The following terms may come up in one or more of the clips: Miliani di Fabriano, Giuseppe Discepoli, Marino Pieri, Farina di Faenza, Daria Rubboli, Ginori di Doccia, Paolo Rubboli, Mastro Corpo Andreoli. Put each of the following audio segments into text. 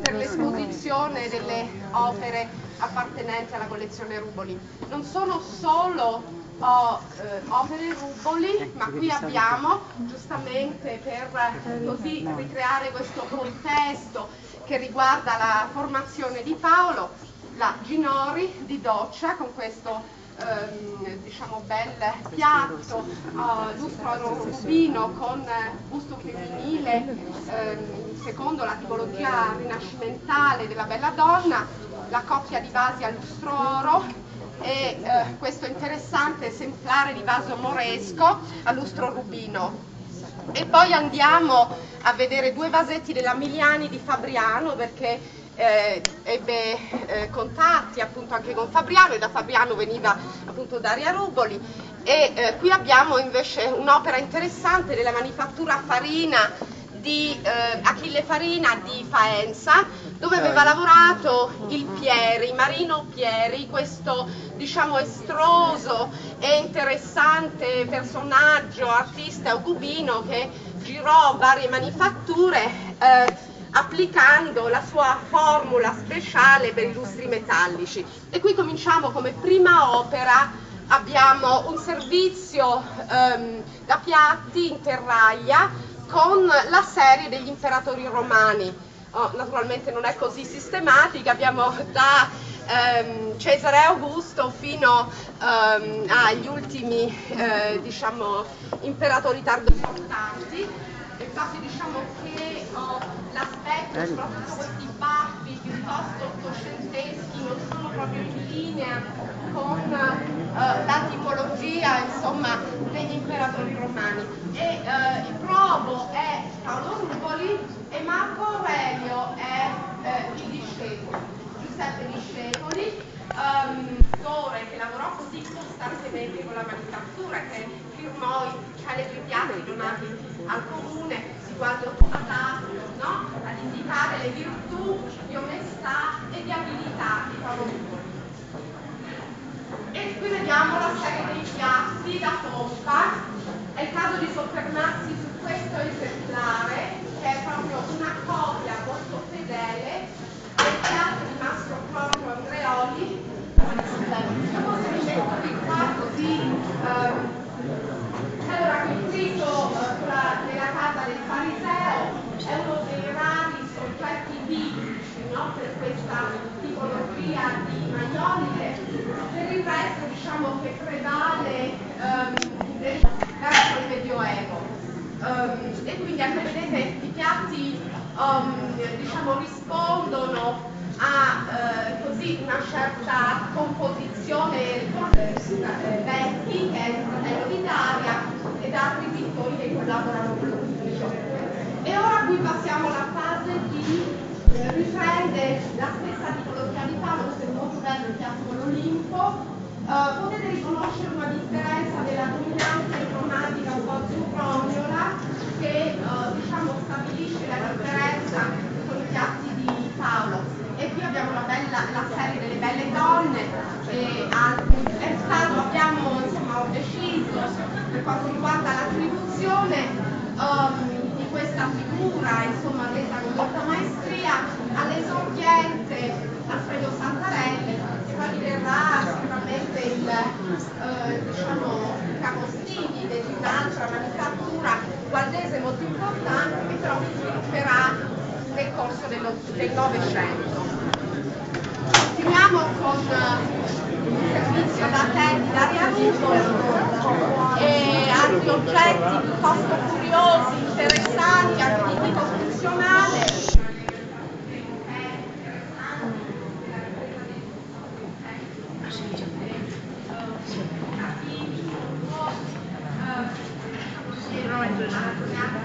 per l'esposizione delle opere appartenenti alla collezione Rubboli. Non sono solo opere Rubboli, ma qui abbiamo, giustamente per così ricreare questo contesto che riguarda la formazione di Paolo, la Ginori di Doccia con questo diciamo bel piatto, lustro oro rubino con busto femminile, secondo la tipologia rinascimentale della bella donna, la coppia di vasi a lustro oro e questo interessante esemplare di vaso moresco a lustro rubino. E poi andiamo a vedere due vasetti della Miliani di Fabriano, perché ebbe contatti appunto anche con Fabriano, e da Fabriano veniva appunto Daria Rubboli. E qui abbiamo invece un'opera interessante della manifattura Farina di Achille Farina di Faenza, dove aveva lavorato il Pieri, Marino Pieri, questo diciamo estroso e interessante personaggio, artista ucubino che girò varie manifatture applicando la sua formula speciale per i lustri metallici. E qui cominciamo come prima opera. Abbiamo un servizio da piatti in terraglia con la serie degli imperatori romani. Naturalmente non è così sistematica, abbiamo da Cesare Augusto fino agli ultimi diciamo, imperatori tardo importanti. Infatti diciamo che l'aspetto, soprattutto questi baffi piuttosto ottocenteschi, non sono proprio in linea con la tipologia insomma, degli imperatori romani. E il probo è Paolo Rubboli e Marco Aurelio è il discepolo, Giuseppe Discepoli, dottore che lavorò così costantemente con la manifattura, che firmò i celebri piatti donati al comune, quando Patasio, no? Ad indicare le virtù di onestà e di abilità di Paolo Rubboli. E qui vediamo la serie dei piatti da pompa. È il caso di soffermarsi su questo esemplare, che è proprio una copia molto fedele del piatto di Mastro Corpo Andreoli, un possedimento di qua così. Allora, il trito della casa del fariseo è uno dei rari soggetti biblici, no? Per questa tipologia di maionese. Per il resto diciamo che prevale verso il Medioevo, e quindi anche vedete i piatti diciamo rispondono a così una certa composizione Vecchi, che è il fratello di Daria, ed altri pittori che collaborano con l'ufficio. E ora qui passiamo alla fase di riprende la stessa tipologia di Paolo, questo è molto bello il piatto con l'Olimpo. Potete riconoscere una differenza della dominante cromatica un po' azzurrognola che diciamo stabilisce la differenza con i piatti di Paolo. E qui abbiamo la serie delle belle donne e abbiamo insomma deciso per quanto riguarda l'attribuzione di questa figura insomma resa con molta maestria all'esordiente Alfredo Santarelli, che diverrà sicuramente il diciamo, capostipite di un'altra manifattura guardese molto importante, che però si svilupperà nel corso del Novecento. Continuiamo con il servizio da te di Daria Rubboli e altri oggetti piuttosto curiosi, interessanti, anche di tipo funzionale. Siamo all'inizio di una capitolo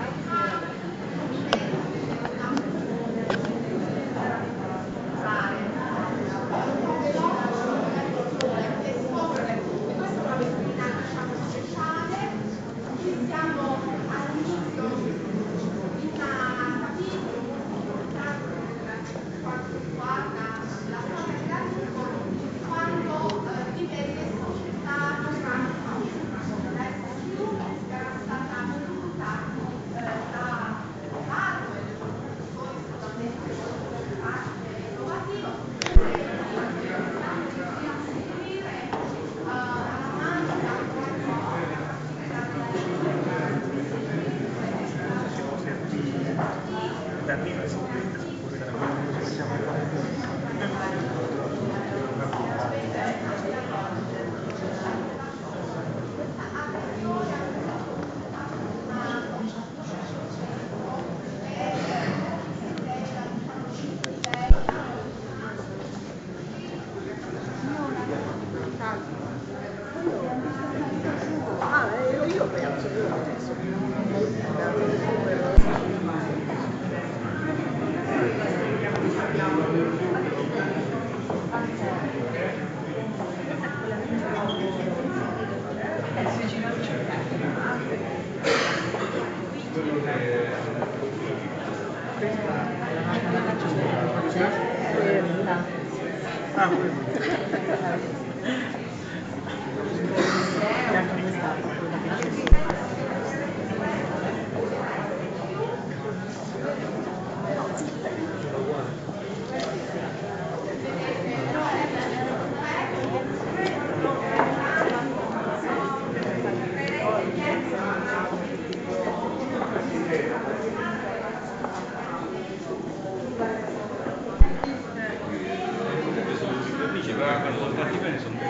Sono